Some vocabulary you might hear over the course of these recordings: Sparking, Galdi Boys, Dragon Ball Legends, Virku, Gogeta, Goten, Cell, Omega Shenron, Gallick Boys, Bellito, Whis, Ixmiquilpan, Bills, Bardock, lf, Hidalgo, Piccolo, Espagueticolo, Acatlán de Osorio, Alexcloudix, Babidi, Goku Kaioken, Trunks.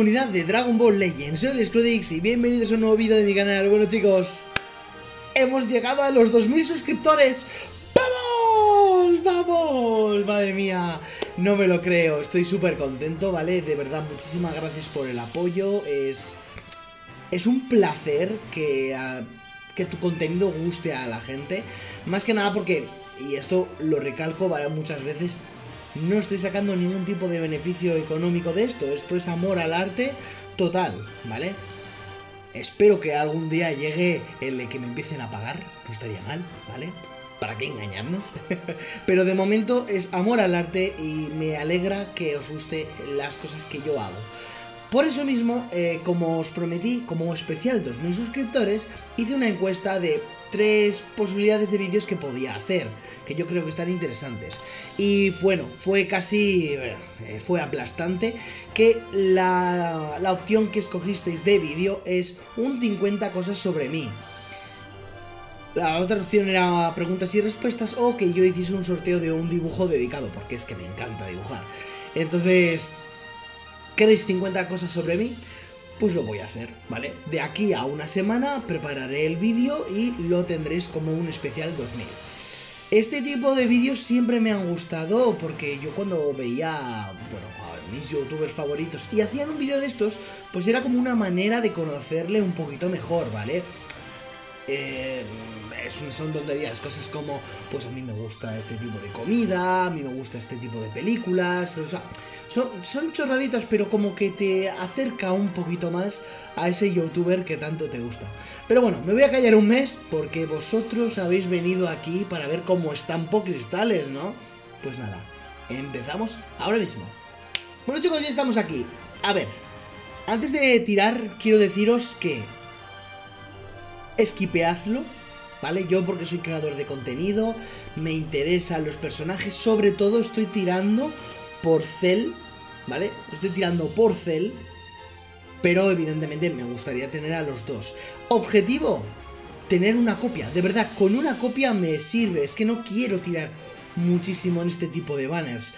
comunidad de Dragon Ball Legends. Soy Alexcloudix y bienvenidos a un nuevo vídeo de mi canal. Bueno, chicos, hemos llegado a los 2000 suscriptores. ¡Vamos! ¡Vamos! Madre mía, no me lo creo. Estoy súper contento, ¿vale? De verdad, muchísimas gracias por el apoyo. Es un placer que tu contenido guste a la gente. Más que nada porque, y esto lo recalco, ¿vale?, muchas veces, no estoy sacando ningún tipo de beneficio económico de esto. Esto es amor al arte total, ¿vale? Espero que algún día llegue el de que me empiecen a pagar. No estaría mal, ¿vale? ¿Para qué engañarnos? Pero de momento es amor al arte y me alegra que os guste las cosas que yo hago. Por eso mismo, como os prometí, como especial 2000 suscriptores, hice una encuesta de 3 posibilidades de vídeos que podía hacer, que yo creo que están interesantes. Y bueno, fue casi... fue aplastante que la opción que escogisteis de vídeo es un 50 cosas sobre mí. La otra opción era preguntas y respuestas o que yo hiciese un sorteo de un dibujo dedicado, porque es que me encanta dibujar. Entonces, ¿queréis 50 cosas sobre mí? Pues lo voy a hacer, ¿vale? De aquí a una semana prepararé el vídeo y lo tendréis como un especial 2000. Este tipo de vídeos siempre me han gustado porque yo cuando veía, bueno, a mis youtubers favoritos y hacían un vídeo de estos, pues era como una manera de conocerle un poquito mejor, ¿vale? Son tonterías, cosas como, pues a mí me gusta este tipo de comida, a mí me gusta este tipo de películas, o sea, son chorraditas, pero como que te acerca un poquito más a ese youtuber que tanto te gusta. Pero bueno, me voy a callar un mes porque vosotros habéis venido aquí para ver cómo estampo cristales, ¿no? Pues nada, empezamos ahora mismo. Bueno, chicos, ya estamos aquí. A ver, antes de tirar quiero deciros que esquipeadlo, ¿vale? Yo, porque soy creador de contenido, me interesan los personajes, sobre todo estoy tirando por Cell, ¿vale? Estoy tirando por Cell, pero evidentemente me gustaría tener a los dos. Objetivo, tener una copia. De verdad, con una copia me sirve. Es que no quiero tirar muchísimo en este tipo de banners.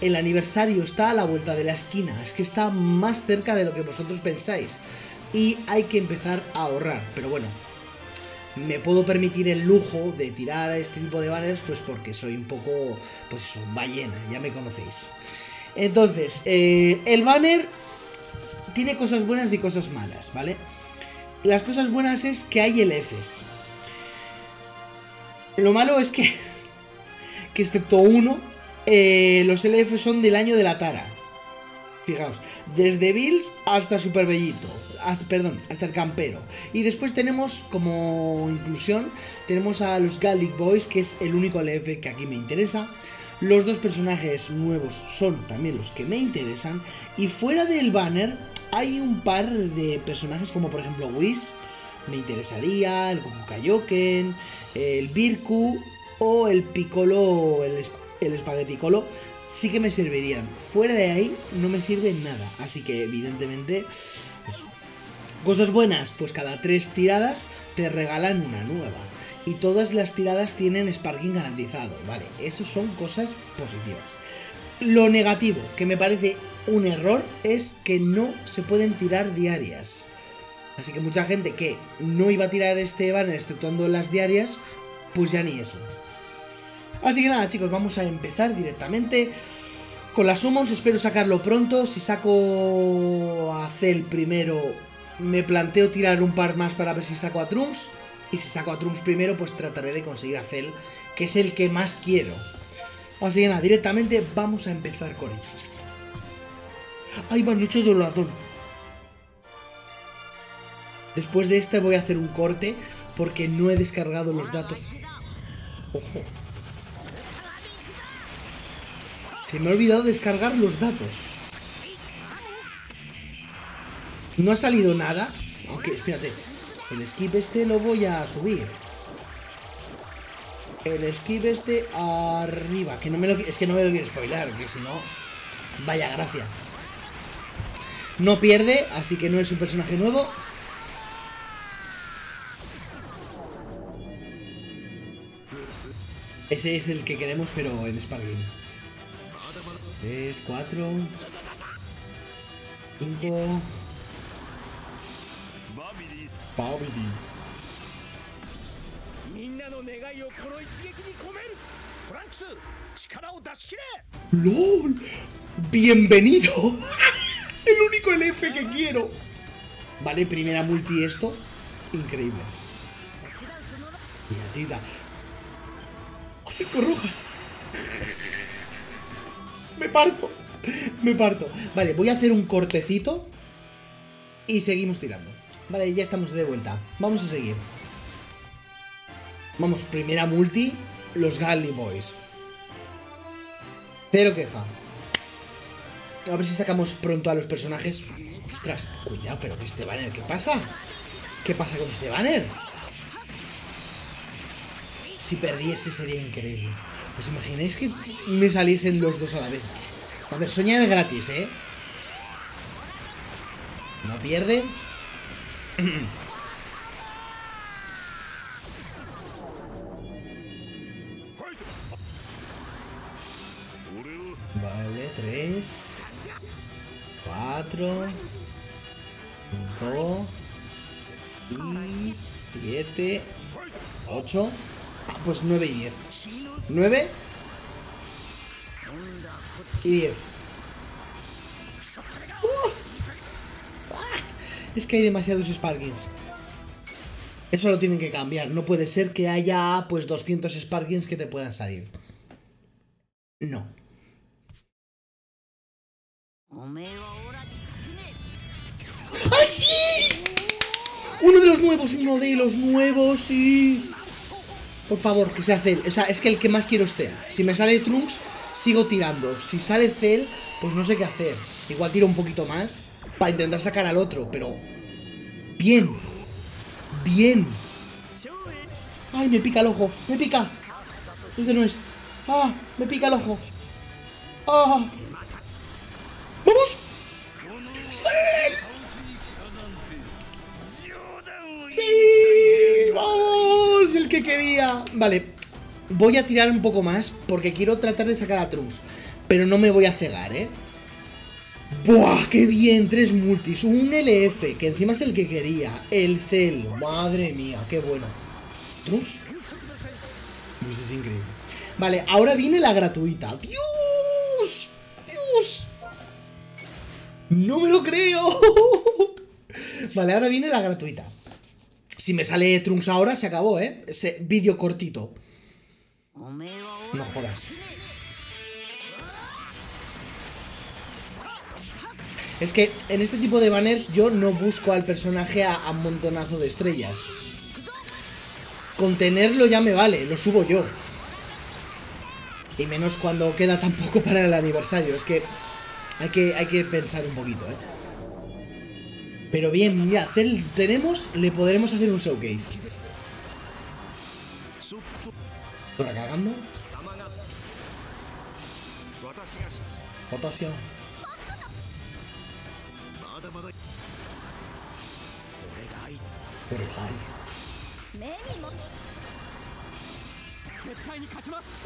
El aniversario está a la vuelta de la esquina. Es que está más cerca de lo que vosotros pensáis. Y hay que empezar a ahorrar, pero bueno, me puedo permitir el lujo de tirar a este tipo de banners, pues porque soy un poco, pues eso, ballena, ya me conocéis. Entonces, el banner tiene cosas buenas y cosas malas, ¿vale? Las cosas buenas es que hay LFs. Lo malo es que excepto uno, los LFs son del año de la tara. Fijaos, desde Bills hasta Super Bellito, hasta el campero. Y después tenemos como inclusión, tenemos a los Gallick Boys, que es el único LF que aquí me interesa. Los dos personajes nuevos son también los que me interesan. Y fuera del banner hay un par de personajes como por ejemplo Whis, me interesaría, el Goku Kaioken, el Virku o el Piccolo, el Espagueticolo. Sí que me servirían. Fuera de ahí no me sirve nada. Así que evidentemente eso. Cosas buenas, pues cada 3 tiradas te regalan una nueva. Y todas las tiradas tienen Sparking garantizado, ¿vale? Eso son cosas positivas. Lo negativo, que me parece un error, es que no se pueden tirar diarias. Así que mucha gente que no iba a tirar este banner exceptuando las diarias, pues ya ni eso. Así que nada, chicos, vamos a empezar directamente con las summons. Espero sacarlo pronto. Si saco a Cell primero, me planteo tirar un par más para ver si saco a Trunks. Y si saco a Trunks primero, pues trataré de conseguir a Cell, que es el que más quiero. Así que nada, directamente vamos a empezar con ello. ¡Ay, me han hecho de ladrón! Después de este voy a hacer un corte porque no he descargado los datos. ¡Ojo! Se me ha olvidado descargar los datos. No ha salido nada. Aunque, espérate. El skip este lo voy a subir. El skip este arriba. Que no me lo, es que no me lo quiero spoilar, que si no... Vaya gracia. No pierde, así que no es un personaje nuevo. Ese es el que queremos, pero en Sparking. 3, 4... tengo... Babidi. ¡Lol! ¡Bienvenido! El único LF que quiero. Vale, primera multi esto. Increíble. Tira, tira. ¡Oh, 5 rojas! Me parto. Me parto. Vale, voy a hacer un cortecito. Y seguimos tirando. Vale, ya estamos de vuelta. Vamos a seguir. Vamos, primera multi. Los Galdi Boys. Cero queja. A ver si sacamos pronto a los personajes. Ostras, cuidado, pero que este banner, ¿qué pasa? ¿Qué pasa con este banner? Si perdiese sería increíble. ¿Os imagináis que me saliesen los dos a la vez? A ver, soñar es gratis, ¿eh? No pierde. Vale, 3, 4, 5, 6, 7, 8. Ah, pues 9 y 10. 9 y 10. Es que hay demasiados Sparkings. Eso lo tienen que cambiar. No puede ser que haya pues 200 Sparkings que te puedan salir. No. ¡Ah, sí! Uno de los nuevos, sí. Por favor, que sea Cell. O sea, es que el que más quiero es Cell. Si me sale Trunks, sigo tirando. Si sale Cell, pues no sé qué hacer. Igual tiro un poquito más para intentar sacar al otro, pero... Bien. Bien. Ay, me pica el ojo. Me pica. Este no es. Ah, me pica el ojo. Ah. ¡Vamos! ¡Cell! ¡Sí! ¡Vamos! El que quería. Vale, voy a tirar un poco más porque quiero tratar de sacar a Trunks, pero no me voy a cegar, ¿eh? ¡Buah! ¡Qué bien! 3 multis, un LF, que encima es el que quería. El Cell, madre mía, qué bueno. ¿Trunks? Pues es increíble. Vale, ahora viene la gratuita. ¡Dios! ¡Dios! ¡No me lo creo! Vale, ahora viene la gratuita. Si me sale Trunks ahora, se acabó, ¿eh? Ese vídeo cortito. No jodas. Es que en este tipo de banners yo no busco al personaje a un montonazo de estrellas. Con tenerlo ya me vale, lo subo yo. Y menos cuando queda tan poco para el aniversario. Es que hay que pensar un poquito, ¿eh? Pero bien, mira, Cell tenemos, le podremos hacer un showcase. ¿Por acá cagando? Potasio.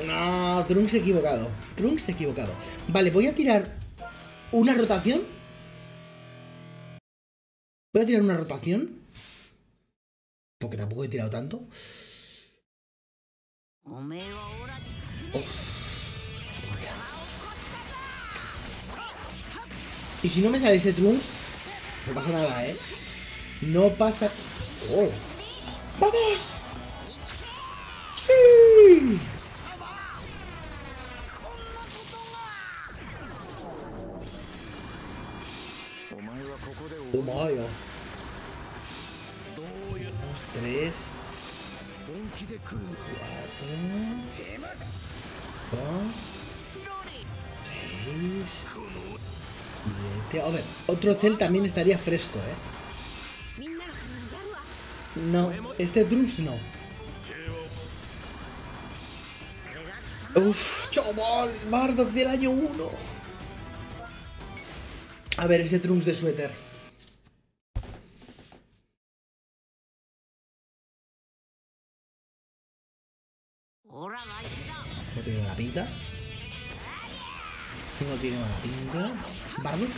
No, Trunks equivocado. Trunks equivocado. Vale, voy a tirar una rotación. Voy a tirar una rotación. Porque tampoco he tirado tanto. Oh. Y si no me sale ese Trunks, no pasa nada, ¿eh? No pasa... Oh. ¡Vamos! ¡Sí! Oh my god. 2, 3, 4, 5, 6, 7. A ver, otro Cell también estaría fresco, ¿eh? No, este Trunks no. Uff, chaval, Marduk del año 1. A ver, ese Trunks de suéter. No tiene mala pinta. No tiene mala pinta. Bardock.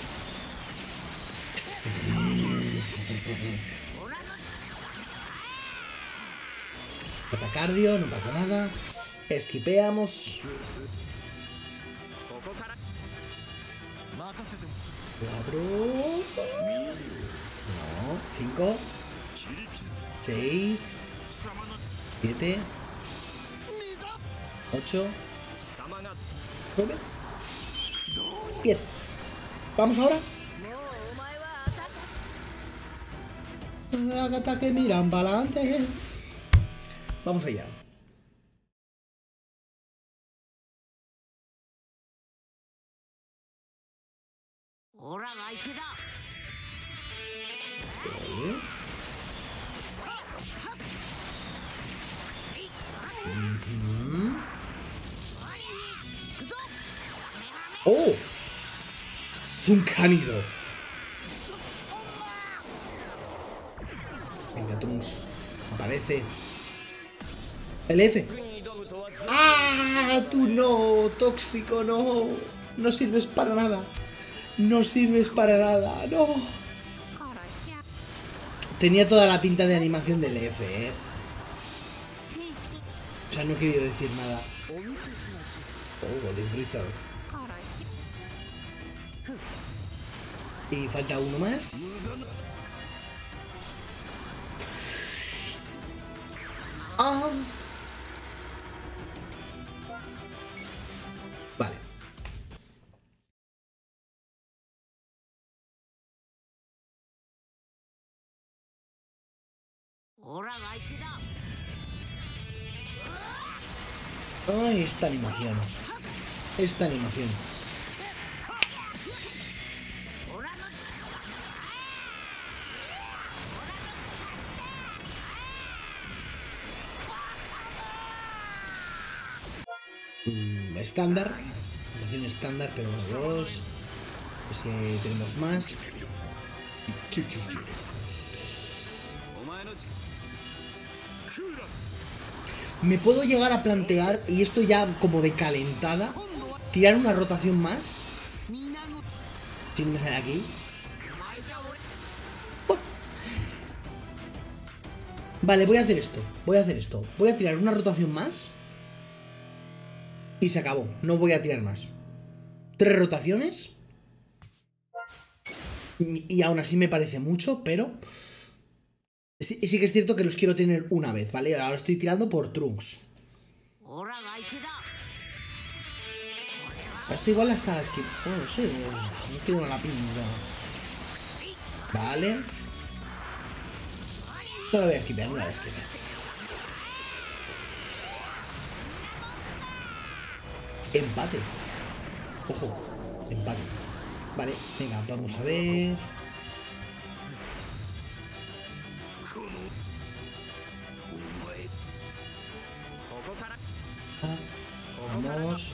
Metacardio, no pasa nada. Esquipeamos. Cuatro. No. 5. 6. 7. 8. 9. 10. ¿Vamos ahora? Ataque, miran para adelante. Vamos allá. Oh, es un cánido. Venga, Trunks, aparece. Lf. ¡Ah! Tú no, tóxico, no. No sirves para nada. No sirves para nada, no. Tenía toda la pinta de animación del lf, eh. O sea, no he querido decir nada. Oh, Golden Freezer. Y falta uno más. Ah. Vale. Ay, esta animación. Esta animación. Estándar, animación estándar, pero uno, dos. Pues tenemos más. Me puedo llegar a plantear, y esto ya como de calentada, tirar una rotación más. Si no me sale aquí. ¡Oh! Vale, voy a hacer esto. Voy a hacer esto. Voy a tirar una rotación más. Y se acabó, no voy a tirar más. 3 rotaciones. Y aún así me parece mucho, pero... Sí que es cierto que los quiero tener una vez, ¿vale? Ahora estoy tirando por Trunks. Hasta igual hasta las que... Oh, sí, no tengo la pinta. Vale. No la voy a esquipear, no la voy a esquipear. Empate. Ojo, empate. Vale, venga, vamos a ver. Vamos.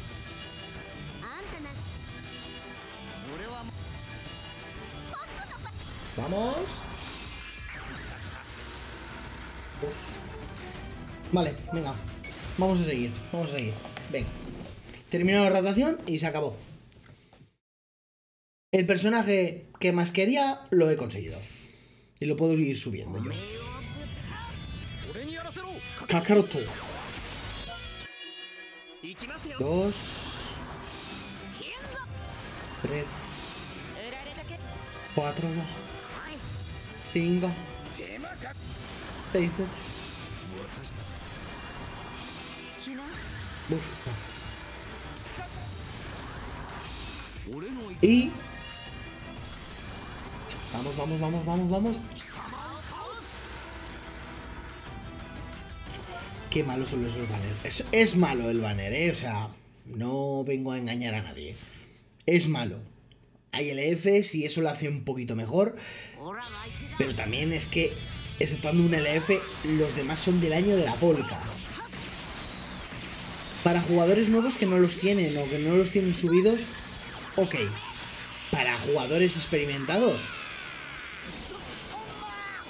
Vamos. Uf. Vale, venga. Vamos a seguir, vamos a seguir. Venga. Terminó la rotación y se acabó. El personaje que más quería lo he conseguido. Y lo puedo ir subiendo yo. Kakaroto. 2. 3. 4. 5. 6. Uf. Y... Vamos, vamos, vamos, vamos, vamos. Qué malos son esos banners. Es malo el banner, o sea, no vengo a engañar a nadie. Es malo. Hay LF, si eso lo hace un poquito mejor. Pero también es que, exceptuando un LF, los demás son del año de la polca. Para jugadores nuevos que no los tienen o que no los tienen subidos. Ok, para jugadores experimentados.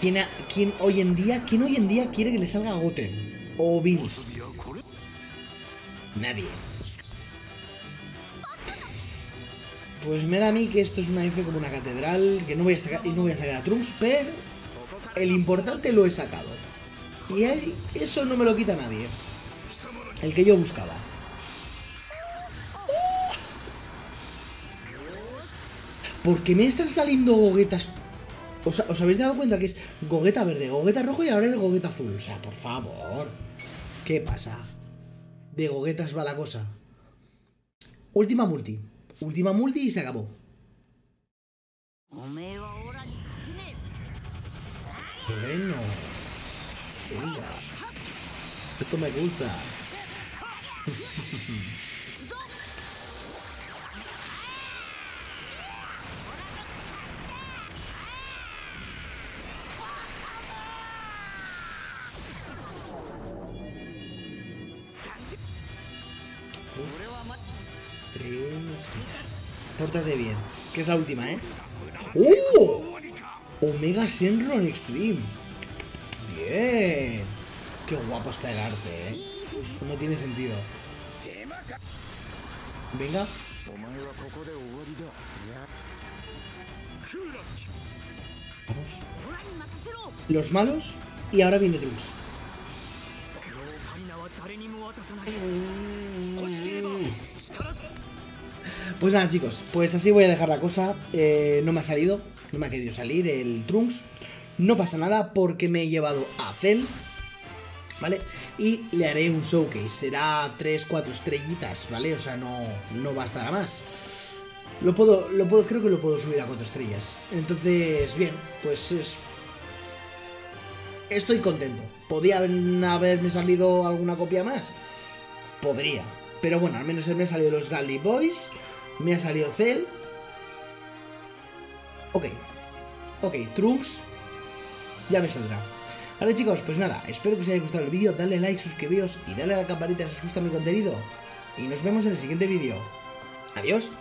¿Quién hoy en día quiere que le salga Goten o Bills? Nadie. Pues me da a mí que esto es una F como una catedral, que no voy a sacar, y no voy a sacar a Trunks, pero el importante lo he sacado. Y ahí, eso no me lo quita nadie. El que yo buscaba. Porque me están saliendo Gogetas. ¿Os habéis dado cuenta que es Gogeta verde, Gogeta rojo y ahora el Gogeta azul? O sea, por favor. ¿Qué pasa? De Gogetas va la cosa. Última multi. Última multi y se acabó. Bueno. Venga. Esto me gusta. Pórtate bien, que es la última, ¿eh? ¡Oh! Omega Shenron Extreme. Bien. Qué guapo está el arte, ¿eh? Uf, no tiene sentido. Venga. Vamos. Los malos. Y ahora viene Trunks. Pues nada, chicos, pues así voy a dejar la cosa. No me ha salido, no me ha querido salir el Trunks. No pasa nada porque me he llevado a Cell, ¿vale? Y le haré un showcase. Será 3, 4 estrellitas, ¿vale? O sea, no bastará más. Creo que lo puedo subir a 4 estrellas. Entonces, bien, pues estoy contento. ¿Podría haberme salido alguna copia más? Podría. Pero bueno, al menos me han salido los Galdi Boys. Me ha salido Cell. Ok. Ok, Trunks. Ya me saldrá. Vale, chicos, pues nada. Espero que os haya gustado el vídeo. Dale like, suscribíos y dale a la campanita si os gusta mi contenido. Y nos vemos en el siguiente vídeo. Adiós.